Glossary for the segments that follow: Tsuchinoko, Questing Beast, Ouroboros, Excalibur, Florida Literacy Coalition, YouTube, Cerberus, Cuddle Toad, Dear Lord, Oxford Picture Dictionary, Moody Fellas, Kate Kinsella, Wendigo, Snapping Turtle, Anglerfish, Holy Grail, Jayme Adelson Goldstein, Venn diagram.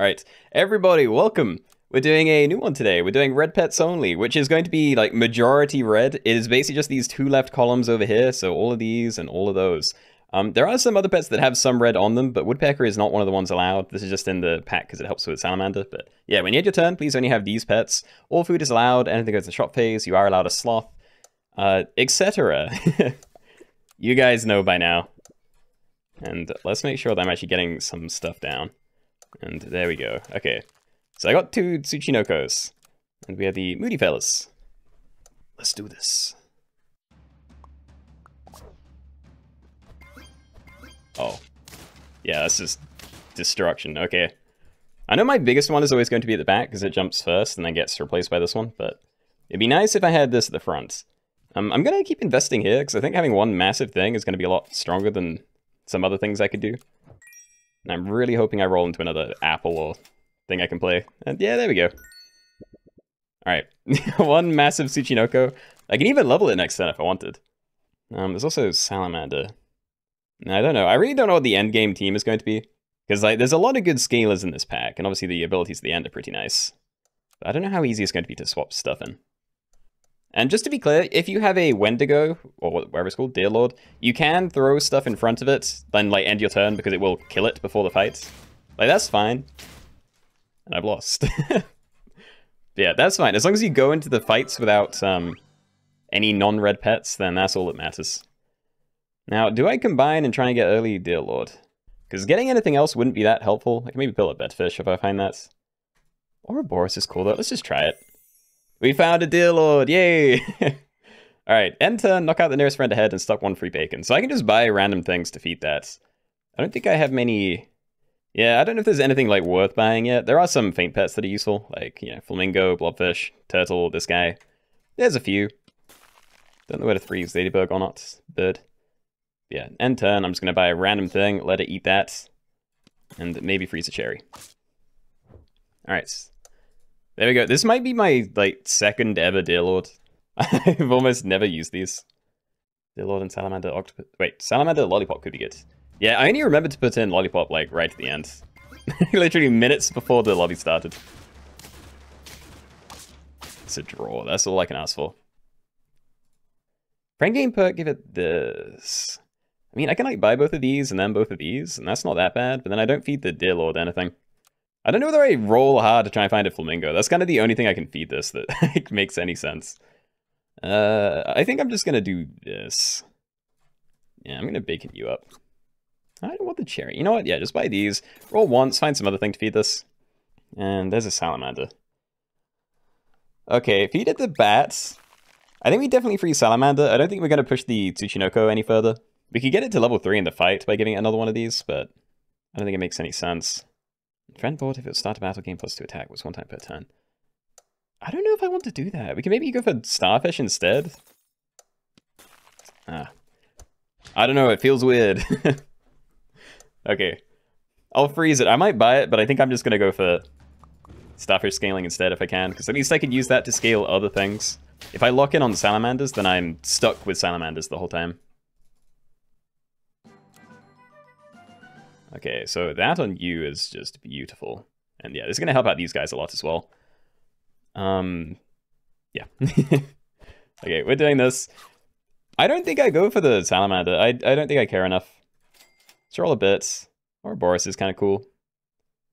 Alright, everybody, welcome! We're doing a new one today. We're doing red pets only, which is going to be like majority red. It is basically just these two left columns over here, so all of these and all of those. There are some other pets that have some red on them, but woodpecker is not one of the ones allowed. This is just in the pack because it helps with salamander. But yeah, when you had your turn, please only have these pets. All food is allowed, anything goes in the shop phase, you are allowed a sloth, etc. You guys know by now. And let's make sure that I'm actually getting some stuff down. And there we go. Okay. So I got two Tsuchinokos, and we have the Moody Fellas. Let's do this. Oh. Yeah, that's just destruction. Okay. I know my biggest one is always going to be at the back, because it jumps first and then gets replaced by this one, but it'd be nice if I had this at the front. I'm going to keep investing here, because I think having one massive thing is going to be a lot stronger than some other things I could do. And I'm really hoping I roll into another apple or thing I can play. And yeah, there we go. Alright. One massive Tsuchinoko. I can even level it next turn if I wanted. There's also salamander. I don't know. I really don't know what the end game team is going to be. Because like, there's a lot of good scalers in this pack, and obviously the abilities at the end are pretty nice. But I don't know how easy it's going to be to swap stuff in. And just to be clear, if you have a Wendigo, or whatever it's called, Dear Lord, you can throw stuff in front of it, then like end your turn because it will kill it before the fight. Like, that's fine. And I've lost. Yeah, that's fine. As long as you go into the fights without any non-red pets, then that's all that matters. Now, do I combine and try and get early Dear Lord? Because getting anything else wouldn't be that helpful. I can maybe build a bedfish if I find that. Ouroboros is cool though. Let's just try it. We found a Dear Lord! Yay! Alright, end turn, knock out the nearest friend ahead and stock one free bacon. So I can just buy random things to feed that. I don't think I have many... Yeah, I don't know if there's anything like worth buying yet. There are some faint pets that are useful, like, you know, flamingo, blobfish, turtle, this guy. There's a few. Don't know whether three is ladybug or not. Bird. Yeah, end turn, I'm just gonna buy a random thing, let it eat that, and maybe freeze a cherry. Alright. There we go. This might be my, like, second ever Dear Lord. I've almost never used these. Dear Lord and salamander octopus. Wait, salamander lollipop could be good. Yeah, I only remembered to put in lollipop, like, right at the end. Literally minutes before the lobby started. It's a draw. That's all I can ask for. Friend game perk, give it this. I mean, I can, like, buy both of these and then both of these, and that's not that bad, but then I don't feed the Dear Lord anything. I don't know whether I roll hard to try and find a flamingo. That's kind of the only thing I can feed this that makes any sense. I think I'm just going to do this. Yeah, I'm going to bacon you up. I don't want the cherry. You know what? Yeah, just buy these. Roll once, find some other thing to feed this. And there's a salamander. Okay, feed it the bats. I think we definitely free salamander. I don't think we're going to push the Tsuchinoko any further. We could get it to level 3 in the fight by giving it another one of these, but I don't think it makes any sense. Friend board, if it would start a battle, game plus 2 attack was 1 time per turn. I don't know if I want to do that. We can maybe go for starfish instead. Ah. I don't know, it feels weird. Okay. I'll freeze it. I might buy it, but I think I'm just going to go for starfish scaling instead if I can, because at least I can use that to scale other things. If I lock in on salamanders, then I'm stuck with salamanders the whole time. Okay, so that on you is just beautiful. And yeah, this is going to help out these guys a lot as well. Yeah. Okay, we're doing this. I don't think I go for the salamander. I don't think I care enough. Let's roll a bit. Ouroboros is kind of cool.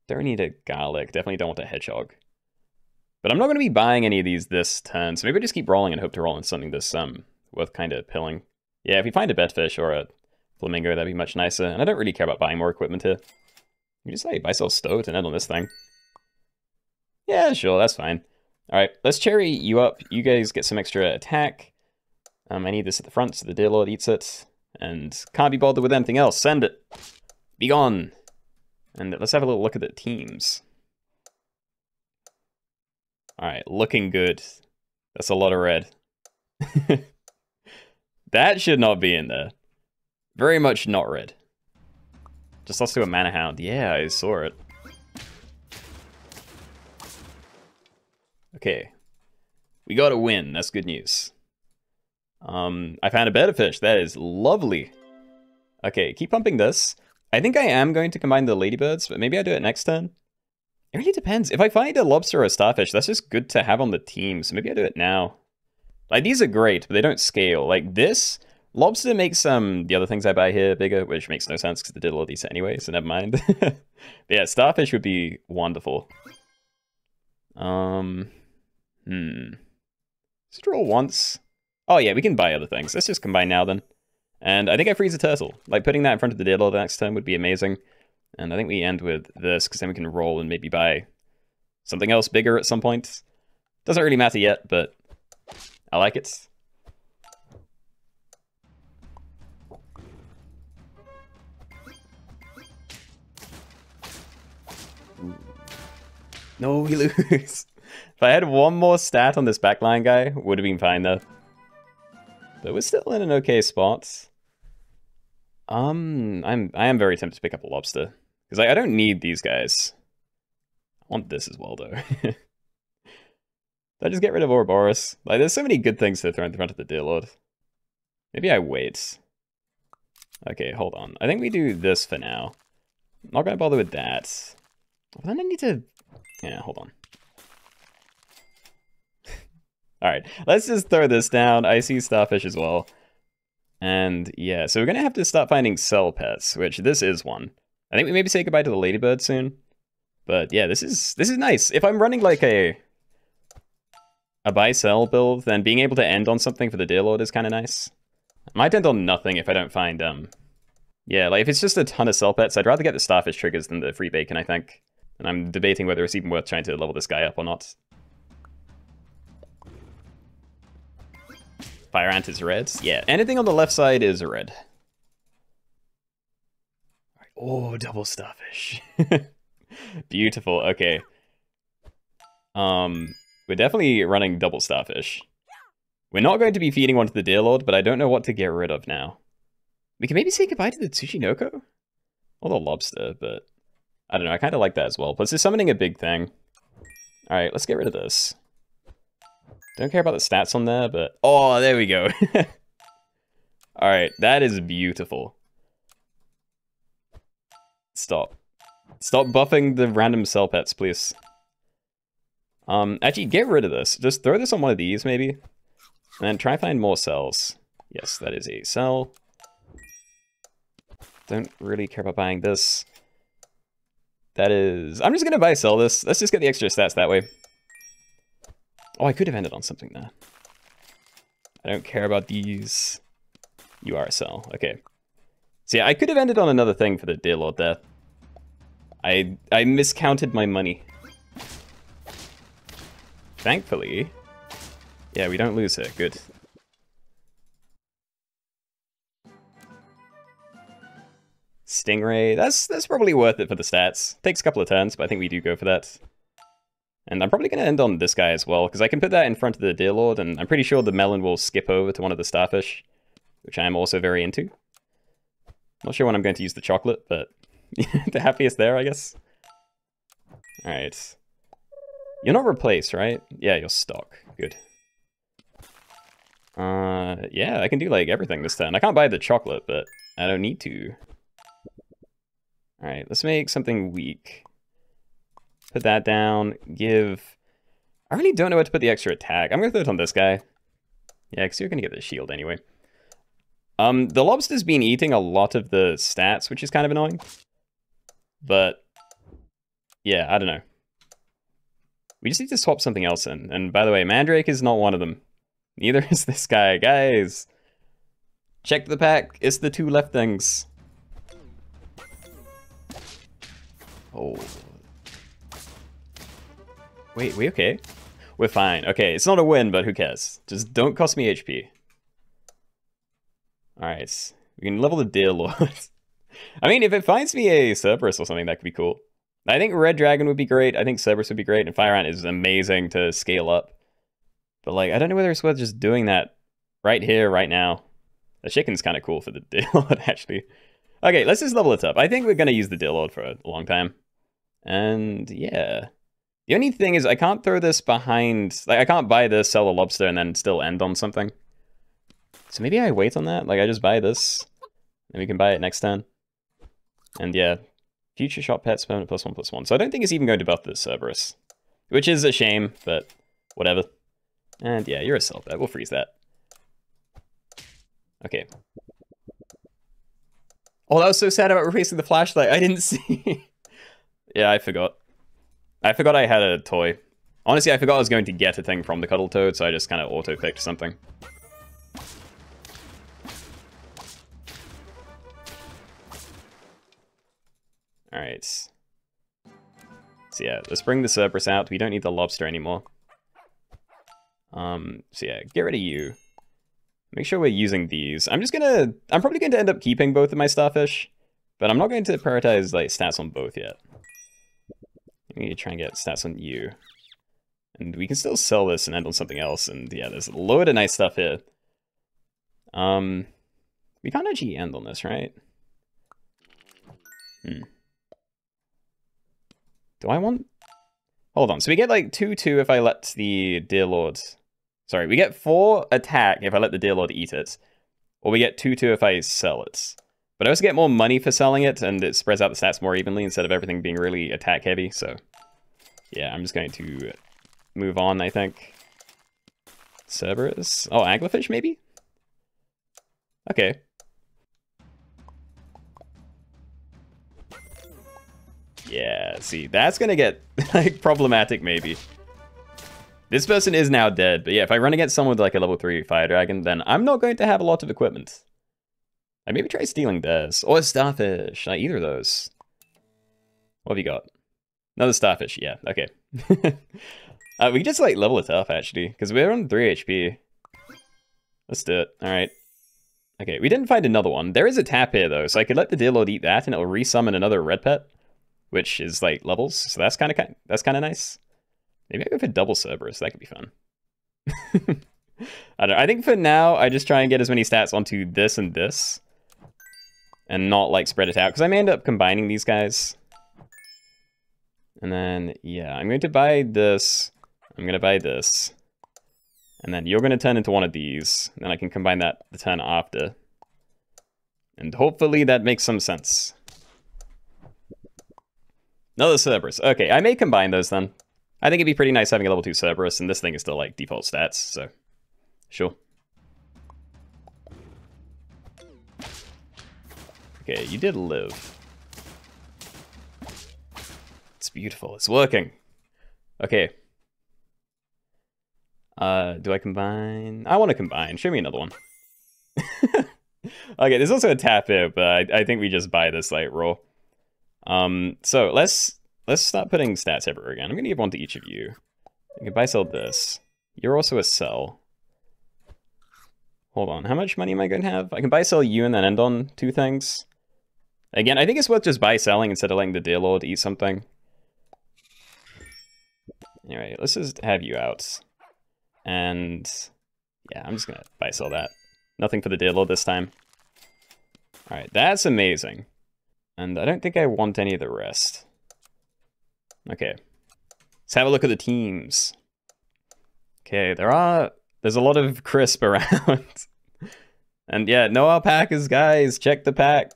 Don't need a garlic. Definitely don't want a hedgehog. But I'm not going to be buying any of these this turn, so maybe I just keep rolling and hope to roll in something that's worth kind of pilling. Yeah, if we find a bedfish or a flamingo, that'd be much nicer. And I don't really care about buying more equipment here. You just like buy some stoat and end on this thing. Yeah, sure, that's fine. Alright, let's cherry you up. You guys get some extra attack. I need this at the front so the Dear Lord eats it. And can't be bothered with anything else. Send it. Be gone. And let's have a little look at the teams. Alright, looking good. That's a lot of red. That should not be in there. Very much not red. Just lost to a mana hound. Yeah, I saw it. Okay. We got a win. That's good news. I found a better fish. That is lovely. Okay, keep pumping this. I think I am going to combine the ladybirds, but maybe I do it next turn. It really depends. If I find a lobster or a starfish, that's just good to have on the team, so maybe I do it now. Like, these are great, but they don't scale. Like, this lobster makes the other things I buy here bigger, which makes no sense because they did all of these anyway, so never mind. But yeah, starfish would be wonderful. Let's draw once. Oh yeah, we can buy other things. Let's just combine now then. And I think I freeze a turtle. Like, putting that in front of the Dear Lord next turn would be amazing. And I think we end with this, because then we can roll and maybe buy something else bigger at some point. Doesn't really matter yet, but I like it. No, we lose. If I had one more stat on this backline guy, would have been fine though. But we're still in an okay spot. I am very tempted to pick up a lobster. Because I don't need these guys. I want this as well though. Did I just get rid of Ouroboros? Like, there's so many good things to throw in front of the Dear Lord. Maybe I wait. Okay, hold on. I think we do this for now. I'm not gonna bother with that. But then I need to... yeah, hold on. Alright, let's just throw this down. I see starfish as well. And yeah, so we're going to have to start finding cell pets, which this is one. I think we maybe say goodbye to the ladybird soon. But yeah, this is nice. If I'm running like a buy-sell build, then being able to end on something for the Dear Lord is kind of nice. I might end on nothing if I don't find... yeah, like if it's just a ton of cell pets, I'd rather get the starfish triggers than the free bacon, I think. And I'm debating whether it's even worth trying to level this guy up or not. Fire ant is red. Yeah, anything on the left side is red. Oh, double starfish. Beautiful, okay. We're definitely running double starfish. We're not going to be feeding one to the Dear Lord, but I don't know what to get rid of now. We can maybe say goodbye to the Tsuchinoko? Or the lobster, but... I don't know, I kind of like that as well. Plus, it's summoning a big thing. Alright, let's get rid of this. Don't care about the stats on there, but... oh, there we go. Alright, that is beautiful. Stop. Stop buffing the random cell pets, please. Actually, get rid of this. Just throw this on one of these, maybe. And then try and find more cells. Yes, that is a cell. Don't really care about buying this. That is... I'm just going to buy sell this. Let's just get the extra stats that way. Oh, I could have ended on something there. I don't care about these. You are a sell. Okay. So yeah, I could have ended on another thing for the Dear Lord there. I miscounted my money. Thankfully. Yeah, we don't lose her. Good. Stingray, that's probably worth it for the stats. Takes a couple of turns, but I think we do go for that. And I'm probably going to end on this guy as well, because I can put that in front of the Dear Lord, and I'm pretty sure the melon will skip over to one of the starfish, which I am also very into. Not sure when I'm going to use the chocolate, but the happiest there, I guess. Alright. You're not replaced, right? Yeah, you're stock. Good. Yeah, I can do, like, everything this turn. I can't buy the chocolate, but I don't need to. Alright, let's make something weak. Put that down. Give... I really don't know where to put the extra attack. I'm going to throw it on this guy. Yeah, because you're going to get the shield anyway. The lobster's been eating a lot of the stats, which is kind of annoying. But... yeah, I don't know. We just need to swap something else in. And by the way, Mandrake is not one of them. Neither is this guy. Guys! Check the pack. It's the two left things. Oh. Wait, we okay? We're fine. Okay, it's not a win, but who cares? Just don't cost me HP. Alright, we can level the Dear Lord. I mean, if it finds me a Cerberus or something, that could be cool. I think Red Dragon would be great, I think Cerberus would be great, and Fire Ant is amazing to scale up. But like, I don't know whether it's worth just doing that right here, right now. The chicken's kind of cool for the Dear Lord, actually. Okay, let's just level it up. I think we're going to use the Dear Lord for a long time. And yeah. The only thing is I can't throw this behind... like, I can't buy this, sell a lobster, and then still end on something. So maybe I wait on that? Like, I just buy this, and we can buy it next turn. And yeah, Future shop pets, permanent +1/+1. So I don't think it's even going to buff this Cerberus, which is a shame, but whatever. And yeah, you're a cell pet. We'll freeze that. Okay. Oh, that was so sad about replacing the flashlight. I didn't see. Yeah, I forgot. I forgot I had a toy. Honestly, I forgot I was going to get a thing from the Cuddle Toad, so I just kind of auto-picked something. Alright. So yeah, let's bring the Cerberus out. We don't need the lobster anymore. So yeah, get rid of you. Make sure we're using these. I'm probably going to end up keeping both of my starfish, but I'm not going to prioritize like stats on both yet. We need to try and get stats on you. And we can still sell this and end on something else, and yeah, there's a load of nice stuff here. We can't actually end on this, right? Hmm. Do I want... Hold on, so we get like 2/2 if I let the Dear Lord... Sorry, we get 4 attack if I let the Dear Lord eat it, or we get 2/2 if I sell it. But I also get more money for selling it, and it spreads out the stats more evenly instead of everything being really attack heavy, so... Yeah, I'm just going to move on, I think. Cerberus? Oh, Anglerfish, maybe? Okay. Yeah, see, that's gonna get, like, problematic, maybe. This person is now dead, but yeah, if I run against someone with, like, a level 3 fire dragon, then I'm not going to have a lot of equipment. I maybe try stealing theirs. Or starfish. Like, either of those. What have you got? Another starfish. Yeah, okay. We can just, like, level it up, actually, because we're on 3 HP. Let's do it. All right. Okay, we didn't find another one. There is a tap here, though, so I could let the Dear Lord eat that, and it'll resummon another red pet, which is, like, levels, so that's kind of nice. Maybe I go for double Cerberus. That could be fun. I don't know. I think for now, I just try and get as many stats onto this and this, and not, like, spread it out, because I may end up combining these guys. And then, yeah, I'm going to buy this. I'm going to buy this. And then you're going to turn into one of these. Then I can combine that the turn after. And hopefully that makes some sense. Another Cerberus. Okay, I may combine those then. I think it'd be pretty nice having a level 2 Cerberus, and this thing is still, like, default stats, so... Sure. Okay, you did live. It's beautiful. It's working. Okay. Do I combine? I want to combine. Show me another one. Okay, there's also a tap here, but I think we just buy this light roll. So let's start putting stats everywhere again. I'm going to give one to each of you. You can buy sell this. You're also a sell. Hold on. How much money am I going to have? I can buy sell you and then end on 2 things. Again, I think it's worth just buy selling instead of letting the Dear Lord eat something. Anyway, let's just have you out. And yeah, I'm just going to buy sell that. Nothing for the Dear Lord this time. All right, that's amazing. And I don't think I want any of the rest. Okay, let's have a look at the teams. Okay, there's a lot of crisp around. And yeah, no alpacas, guys. Check the pack.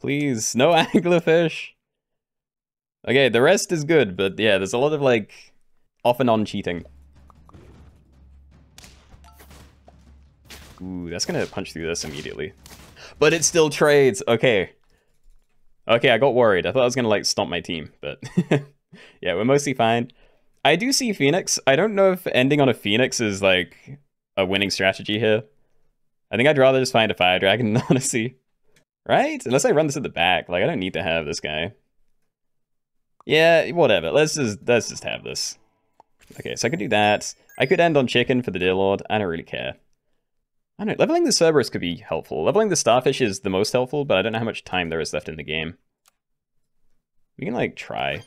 Please, no anglerfish. Okay, the rest is good, but yeah, there's a lot of, like, off and on cheating. Ooh, that's gonna punch through this immediately. But it still trades, okay. Okay, I got worried. I thought I was gonna, like, stomp my team, but... Yeah, we're mostly fine. I do see Phoenix. I don't know if ending on a Phoenix is, like, a winning strategy here. I think I'd rather just find a Fire Dragon, honestly. Right? Unless I run this at the back. Like, I don't need to have this guy. Yeah, whatever. Let's just have this. Okay, so I could do that. I could end on chicken for the Dear Lord. I don't really care. I don't know. Leveling the Cerberus could be helpful. Leveling the starfish is the most helpful, but I don't know how much time there is left in the game. We can, like, try.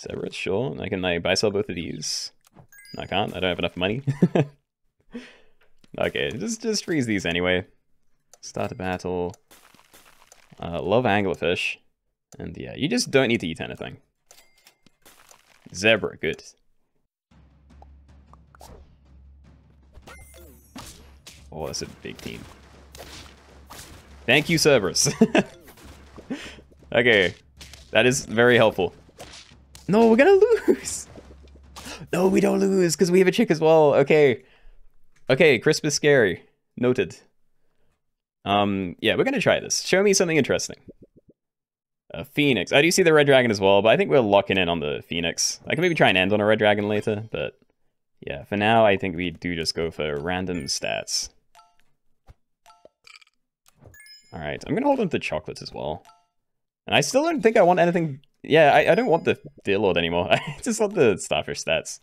Cerberus, sure. I can, like, buy sell both of these. No, I can't. I don't have enough money. Okay, just freeze these anyway. Start a battle. Love anglerfish. And yeah, you just don't need to eat anything. Zebra, good. Oh, that's a big team. Thank you, Cerberus. Okay, that is very helpful. No, we're gonna lose. No, we don't lose because we have a chick as well. Okay. Okay, crisp is scary. Noted. Yeah, we're gonna try this. Show me something interesting. A phoenix. I do see the red dragon as well, but I think we're locking in on the phoenix. I can maybe try and end on a red dragon later, but yeah, for now I think we do just go for random stats. Alright, I'm gonna hold on to chocolates as well. And I still don't think I want anything... Yeah, I don't want the Dear Lord anymore. I just want the starfish stats.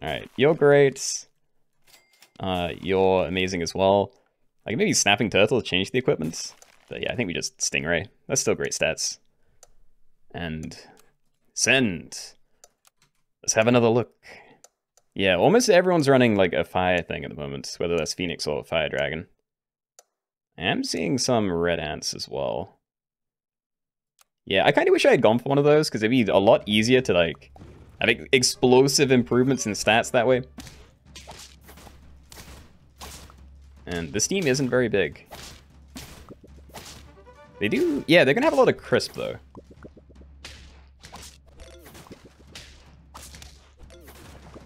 Alright, you're great. You're amazing as well. I can maybe Snapping Turtle to change the equipment. But yeah, I think we just Stingray. That's still great stats. And... Send! Let's have another look. Yeah, almost everyone's running like a fire thing at the moment, whether that's Phoenix or Fire Dragon. I am seeing some red ants as well. Yeah, I kind of wish I had gone for one of those, because it'd be a lot easier to, like, have explosive improvements in stats that way. And this team isn't very big. They do... Yeah, they're going to have a lot of crisp, though.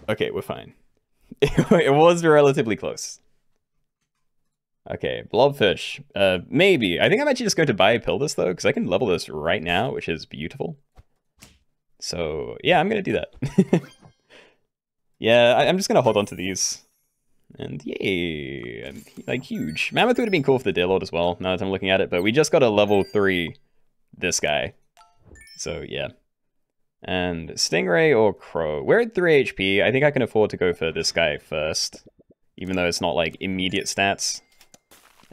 Okay, we're fine. It was relatively close. Okay, blobfish. Maybe. I think I'm actually just going to buy a pill this, though, because I can level this right now, which is beautiful. So, yeah, I'm going to do that. Yeah, I'm just going to hold on to these. And yay, I'm, like, huge. Mammoth would have been cool for the Dear Lord as well, now that I'm looking at it, but we just got a level 3 this guy. So, yeah. And Stingray or Crow. We're at 3 HP. I think I can afford to go for this guy first, even though it's not, like, immediate stats.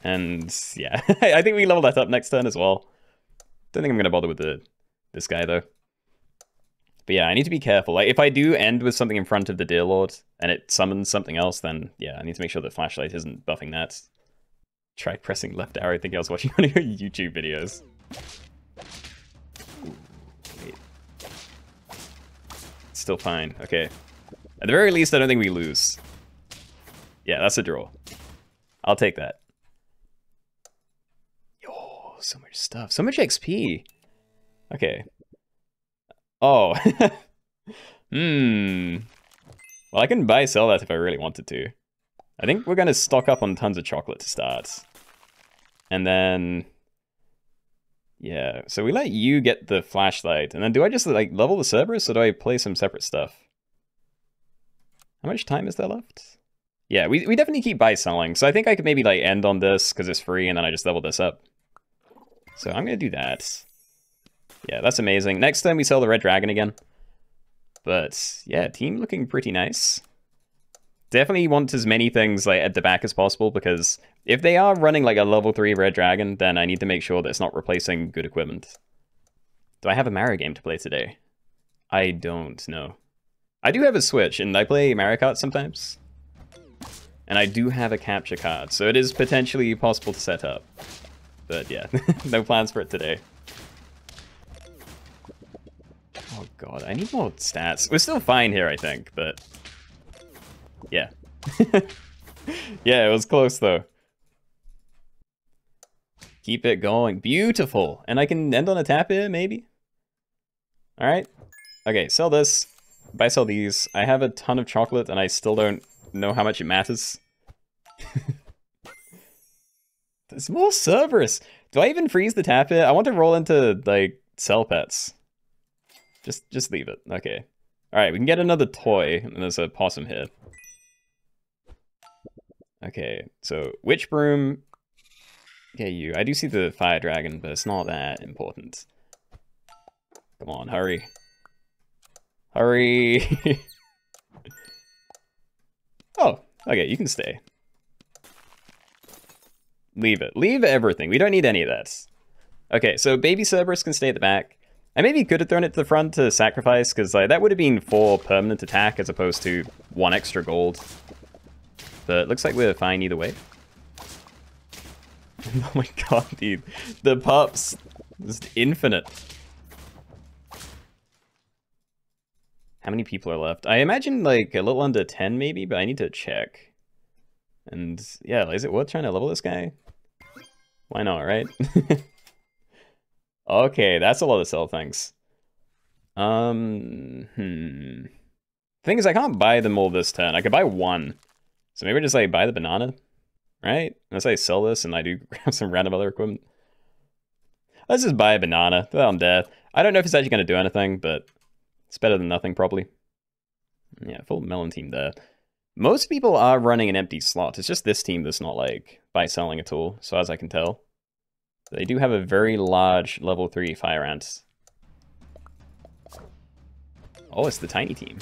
And yeah, I think we level that up next turn as well. Don't think I'm gonna bother with this guy though. But yeah, I need to be careful. Like if I do end with something in front of the Dear Lord and it summons something else, then yeah, I need to make sure the flashlight isn't buffing that. Try pressing left arrow. I think I was watching one of your YouTube videos. Wait. Still fine. Okay. At the very least, I don't think we lose. Yeah, that's a draw. I'll take that. So much stuff. So much XP. Okay. Oh. Hmm. Well, I can buy sell that if I really wanted to. I think we're going to stock up on tons of chocolate to start. And then... Yeah. So we let you get the flashlight. And then do I just like level the Cerberus or do I play some separate stuff? How much time is there left? Yeah, we definitely keep buy selling. So I think I could maybe like end on this because it's free and then I just level this up. So I'm going to do that. Yeah, that's amazing. Next time we sell the red dragon again. But yeah, team looking pretty nice. Definitely want as many things like at the back as possible because if they are running like a level 3 red dragon, then I need to make sure that it's not replacing good equipment. Do I have a Mario game to play today? I don't know. I do have a Switch and I play Mario Kart sometimes. And I do have a capture card, so it is potentially possible to set up. But yeah, no plans for it today. Oh god, I need more stats. We're still fine here, I think, but... Yeah. Yeah, it was close, though. Keep it going. Beautiful! And I can end on a tap here, maybe? Alright. Okay, sell this. Buy sell these. I have a ton of chocolate, and I still don't know how much it matters. There's more Cerberus! Do I even freeze the tap here? I want to roll into, like, sell pets. Just leave it. Okay. Alright, we can get another toy, and there's a possum here. Okay, so, Witch Broom... Okay, you. I do see the Fire Dragon, but it's not that important. Come on, hurry. Hurry! Oh, okay, you can stay. Leave it. Leave everything. We don't need any of that. Okay, so baby Cerberus can stay at the back. I maybe could have thrown it to the front to sacrifice, because like, that would have been 4 permanent attack as opposed to 1 extra gold. But it looks like we're fine either way. Oh my god, dude. The pups. Just infinite. How many people are left? I imagine like a little under 10 maybe, but I need to check. And yeah, is it worth trying to level this guy? Why not, right? Okay, that's a lot of sell things. Thing is, I can't buy them all this turn. I could buy one. So maybe I just, like, buy the banana, right? Unless I sell this and I do grab some random other equipment. Let's just buy a banana. Throw that on death. I don't know if it's actually going to do anything, but it's better than nothing, probably. Yeah, full melon team there. Most people are running an empty slot. It's just this team that's not, like, buy-selling at all, so as I can tell. They do have a very large level 3 fire ant. Oh, it's the tiny team.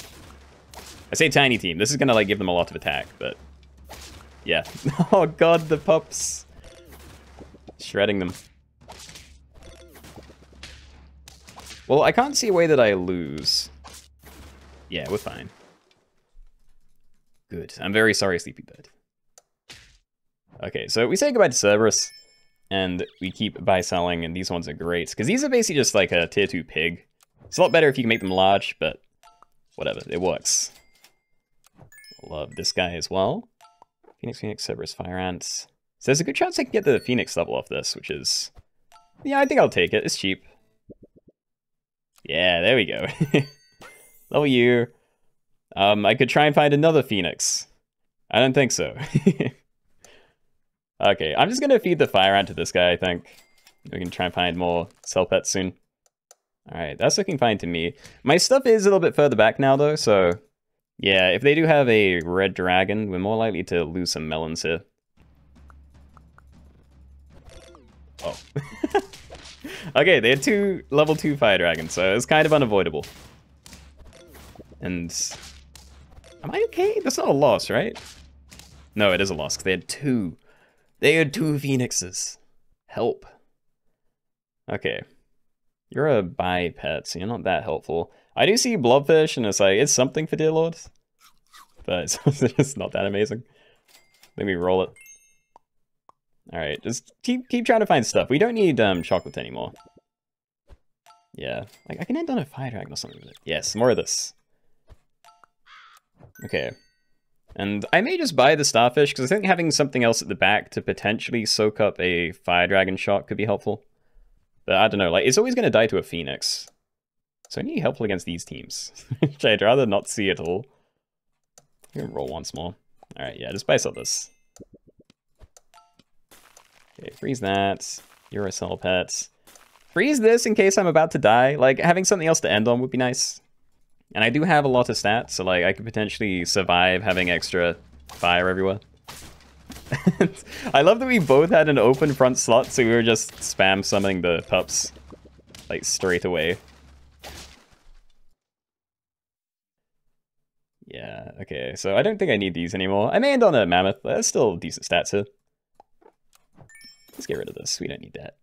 I say tiny team. This is going to, like, give them a lot of attack, but... yeah. Oh, God, the pups. Shredding them. Well, I can't see a way that I lose. Yeah, we're fine. Good. I'm very sorry, Sleepy Bird. Okay, so we say goodbye to Cerberus, and we keep buy-selling, and these ones are great, because these are basically just like a tier 2 pig. It's a lot better if you can make them large, but whatever, it works. Love this guy as well. Phoenix, Phoenix, Cerberus, Fire Ants. So there's a good chance I can get the Phoenix level off this, which is... yeah, I think I'll take it. It's cheap. Yeah, there we go. Level U. I could try and find another Phoenix. I don't think so. Okay, I'm just going to feed the fire ant to this guy, I think. We can try and find more cell pets soon. Alright, that's looking fine to me. My stuff is a little bit further back now, though, so... yeah, if they do have a red dragon, we're more likely to lose some melons here. Oh. Okay, they had 2 level 2 fire dragons, so it's kind of unavoidable. And... am I okay? That's not a loss, right? No, it is a loss, because they had 2. They are 2 phoenixes. Help. Okay. You're a biped, so you're not that helpful. I do see blobfish, and it's like, it's something for Dear Lord. But it's not that amazing. Let me roll it. Alright, just keep trying to find stuff. We don't need chocolate anymore. Yeah. Like, I can end on a fire dragon or something with it. Yes, more of this. Okay. And I may just buy the starfish, because I think having something else at the back to potentially soak up a fire dragon shot could be helpful. But I don't know, like, it's always going to die to a phoenix. So I need helpful against these teams, which I'd rather not see at all. You can roll once more. Alright, yeah, just buy some of this. Okay, freeze that. You're a cell pet. Freeze this in case I'm about to die. Like, having something else to end on would be nice. And I do have a lot of stats, so like I could potentially survive having extra fire everywhere. I love that we both had an open front slot, so we were just spam summoning the pups, like, straight away. Yeah, okay, so I don't think I need these anymore. I may end on a mammoth, but there's still decent stats here. Let's get rid of this, we don't need that.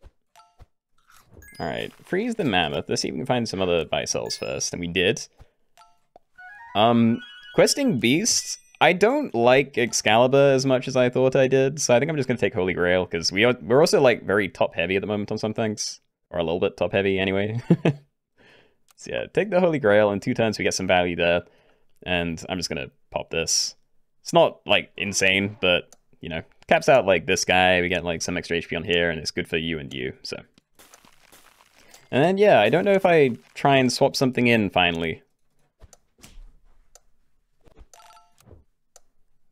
Alright, freeze the mammoth. Let's see if we can find some other buy-sells first, and we did. Questing Beast. I don't like Excalibur as much as I thought I did, so I think I'm just going to take Holy Grail, because we're also, like, very top-heavy at the moment on some things. Or a little bit top-heavy, anyway. So yeah, take the Holy Grail. In 2 turns, we get some value there. And I'm just going to pop this. It's not, like, insane, but, you know, caps out, like, this guy. We get, like, some extra HP on here, and it's good for you and you, so... and then, yeah, I don't know if I try and swap something in, finally.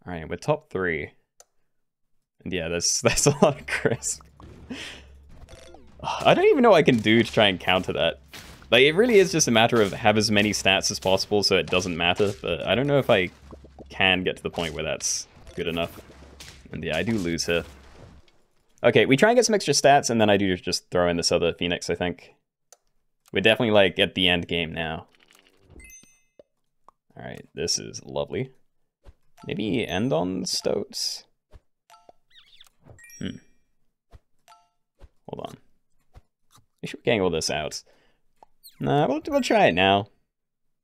Alright, we're top 3. And yeah, that's a lot of crisp. I don't even know what I can do to try and counter that. Like, it really is just a matter of have as many stats as possible so it doesn't matter, but I don't know if I can get to the point where that's good enough. And yeah, I do lose here. Okay, we try and get some extra stats, and then I do just throw in this other Phoenix, I think. We're definitely, like, at the end game now. Alright, this is lovely. Maybe end on stoats? Hold on. We should gang all this out. Nah, we'll try it now.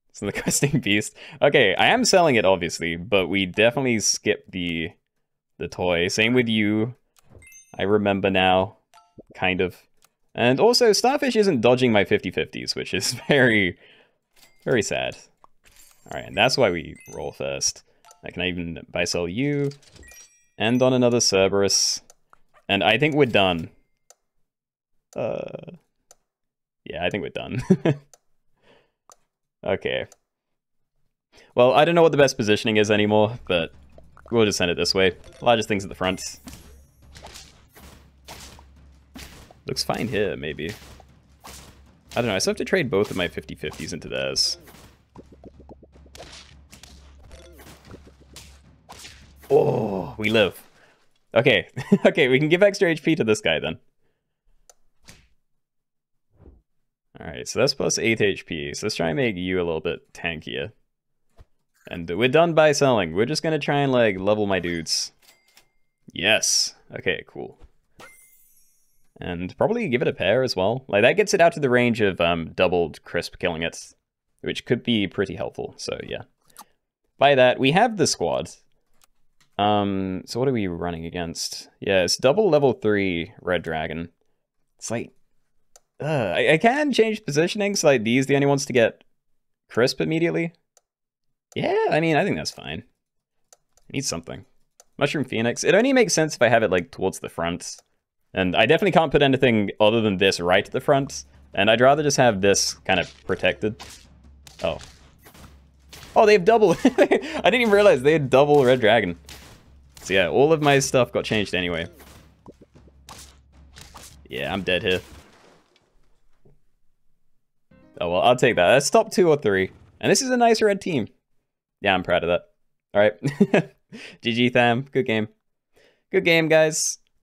It's the Questing Beast. Okay, I am selling it, obviously, but we definitely skip the toy. Same with you. I remember now, kind of. And also, Starfish isn't dodging my 50-50s, which is very, very sad. Alright, and that's why we roll first. Like, can I even buy-sell you? End on another Cerberus. And I think we're done. Yeah, I think we're done. Okay. Well, I don't know what the best positioning is anymore, but we'll just send it this way. Largest things at the front. Looks fine here, maybe. I don't know, I still have to trade both of my 50-50s into theirs. Oh, we live. Okay, okay, we can give extra HP to this guy then. Alright, so that's plus 8 HP, so let's try and make you a little bit tankier. And we're done by selling. We're just gonna try and, like, level my dudes. Yes. Okay, cool. And probably give it a pair as well. Like, that gets it out to the range of doubled crisp killing it, which could be pretty helpful, so yeah. By that, we have the squad. So what are we running against? Yeah, it's double level 3 Red Dragon. It's like... I can change positioning, so like these the only ones to get crisp immediately. Yeah, I mean, I think that's fine. I need something. Mushroom Phoenix. It only makes sense if I have it like towards the front. And I definitely can't put anything other than this right at the front. And I'd rather just have this kind of protected. Oh. Oh, they have double. I didn't even realize they had double Red Dragon. So yeah, all of my stuff got changed anyway. Yeah, I'm dead here. Oh, well, I'll take that. That's top 2 or 3. And this is a nice red team. Yeah, I'm proud of that. All right. GG, Tham. Good game. Good game, guys.